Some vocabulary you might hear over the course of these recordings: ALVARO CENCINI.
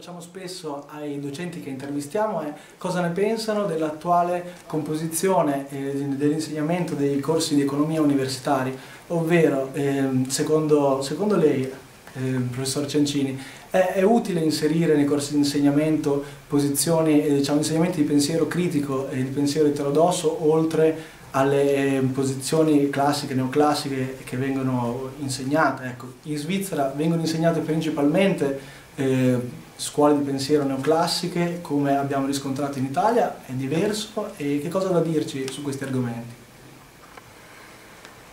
facciamo spesso ai docenti che intervistiamo è cosa ne pensano dell'attuale composizione dell'insegnamento dei corsi di economia universitari, ovvero secondo lei, professor Cencini, è utile inserire nei corsi di insegnamento posizioni, insegnamenti di pensiero critico e di pensiero eterodosso oltre alle posizioni classiche, neoclassiche che vengono insegnate? Ecco, in Svizzera vengono insegnate principalmente scuole di pensiero neoclassiche, come abbiamo riscontrato in Italia, è diverso, e che cosa ha da dirci su questi argomenti?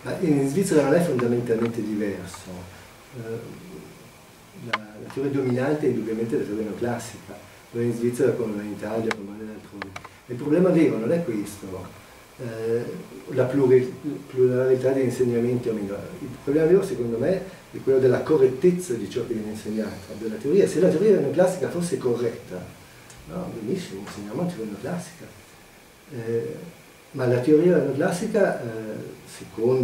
Ma in Svizzera non è fondamentalmente diverso, la teoria dominante è indubbiamente la teoria neoclassica, non in Svizzera come in Italia, come in altrove. Il problema vero non è questo, la pluralità degli insegnamenti o meno. Il problema vero secondo me è quello della correttezza di ciò che viene insegnato, della teoria. Se la teoria neoclassica fosse corretta, no, benissimo, insegniamo la teoria neoclassica, ma la teoria neoclassica, non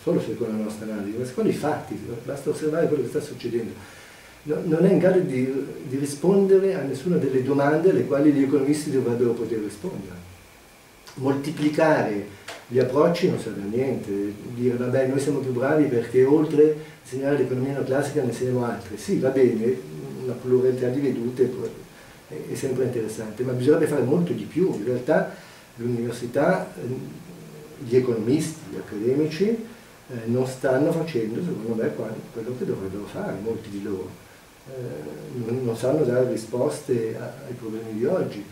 solo secondo la nostra analisi, ma secondo i fatti, basta osservare quello che sta succedendo, no, non è in grado di rispondere a nessuna delle domande alle quali gli economisti dovrebbero poter rispondere. Moltiplicare gli approcci non serve a niente, dire vabbè noi siamo più bravi perché oltre a insegnare l'economia neoclassica ne insegniamo altre, sì va bene, una pluralità di vedute è sempre interessante, ma bisognerebbe fare molto di più. In realtà l'università, gli economisti, gli accademici non stanno facendo secondo me quello che dovrebbero fare, molti di loro non sanno dare risposte ai problemi di oggi.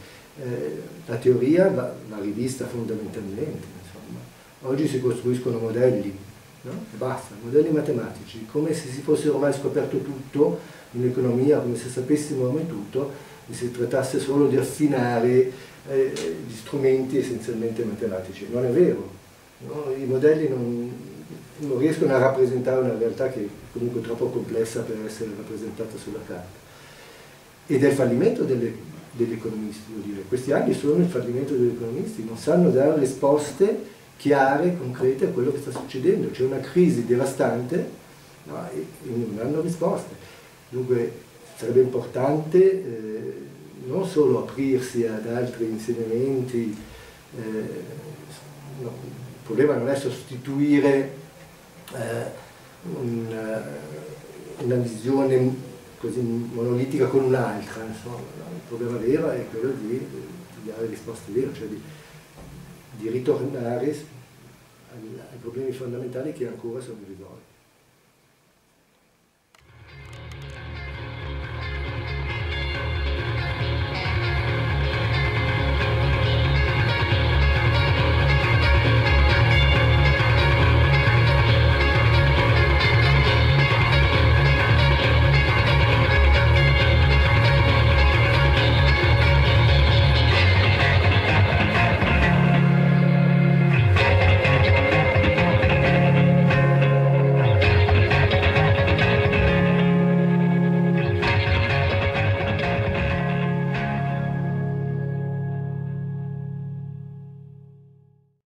La teoria va rivista fondamentalmente, insomma. Oggi si costruiscono modelli, no? Basta, modelli matematici, come se si fosse ormai scoperto tutto in economia, come se sapessimo ormai tutto e si trattasse solo di affinare gli strumenti essenzialmente matematici. Non è vero, no? I modelli non riescono a rappresentare una realtà che è comunque troppo complessa per essere rappresentata sulla carta. Ed è il fallimento degli economisti, devo dire. Questi anni sono il fallimento degli economisti, non sanno dare risposte chiare, concrete a quello che sta succedendo. C'è una crisi devastante, no, e non hanno risposte. Dunque sarebbe importante non solo aprirsi ad altri insegnamenti, no, il problema non è sostituire una visione così monolitica con un'altra, insomma, no? Il problema vero è quello di dare risposte vere, cioè di ritornare ai problemi fondamentali che ancora sono irrisolti.